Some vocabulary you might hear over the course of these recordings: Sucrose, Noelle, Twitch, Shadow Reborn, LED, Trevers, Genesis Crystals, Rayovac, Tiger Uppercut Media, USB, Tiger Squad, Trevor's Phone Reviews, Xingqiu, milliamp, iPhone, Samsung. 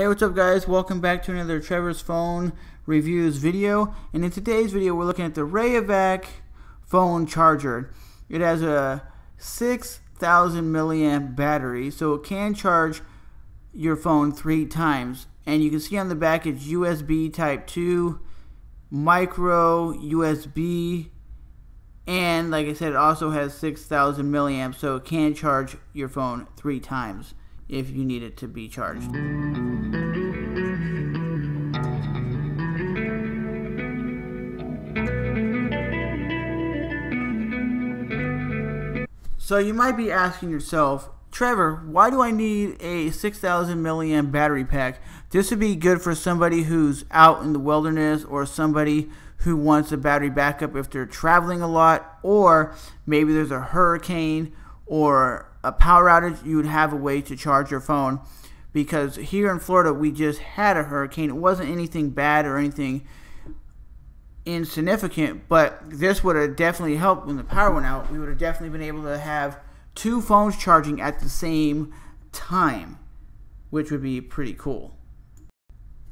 Hey, what's up guys? Welcome back to another Trevor's Phone Reviews video. And in today's video, we're looking at the Rayovac phone charger. It has a 6,000 milliamp battery, so it can charge your phone 3 times. And you can see on the back, it's USB Type 2, micro USB, and like I said, it also has 6,000 milliamps, so it can charge your phone 3 times if you need it to be charged. So you might be asking yourself, Trevor, why do I need a 6,000 milliamp battery pack? This would be good for somebody who's out in the wilderness, or somebody who wants a battery backup if they're traveling a lot, or maybe there's a hurricane or a power outage. You would have a way to charge your phone, because here in Florida we just had a hurricane. It wasn't anything bad or anything insignificant, but this would have definitely helped. When the power went out, we would have definitely been able to have 2 phones charging at the same time, which would be pretty cool.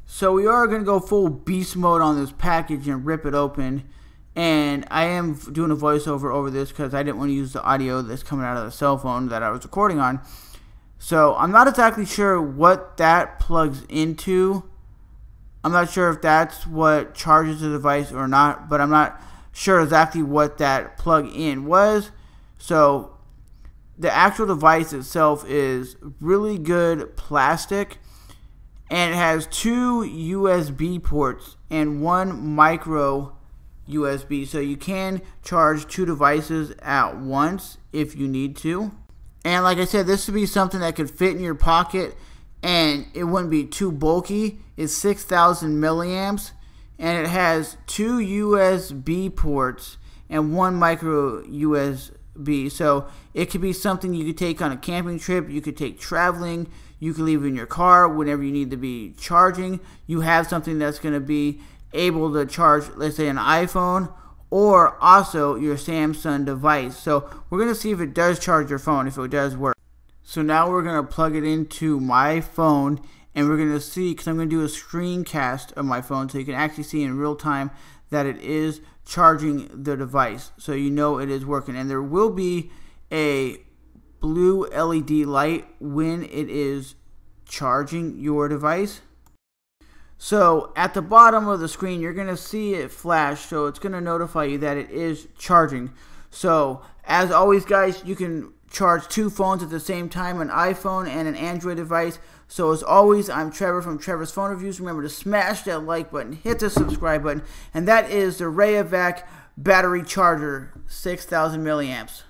So we are going to go full beast mode on this package and rip it open. And I am doing a voiceover over this because I didn't want to use the audio that's coming out of the cell phone that I was recording on. So I'm not exactly sure what that plugs into. I'm not sure if that's what charges the device or not, but I'm not sure exactly what that plug-in was. So the actual device itself is really good plastic, and it has 2 USB ports and 1 micro USB, so you can charge 2 devices at once if you need to. And like I said, this would be something that could fit in your pocket and it wouldn't be too bulky. It's 6,000 milliamps and it has 2 USB ports and 1 micro USB, so it could be something you could take on a camping trip, you could take traveling, you could leave it in your car whenever you need to be charging. You have something that's going to be able to charge, let's say, an iPhone or also your Samsung device. So we're going to see if it does charge your phone, if it does work. So now we're going to plug it into my phone and we're going to see, because I'm going to do a screencast of my phone so you can actually see in real time that it is charging the device, so you know it is working. And there will be a blue LED light when it is charging your device. So at the bottom of the screen, you're going to see it flash, so it's going to notify you that it is charging. So as always guys, you can charge 2 phones at the same time, an iPhone and an Android device. So as always, I'm Trevor from Trevor's Phone Reviews. Remember to smash that like button, hit the subscribe button, and that is the Rayovac battery charger, 6,000 milliamps.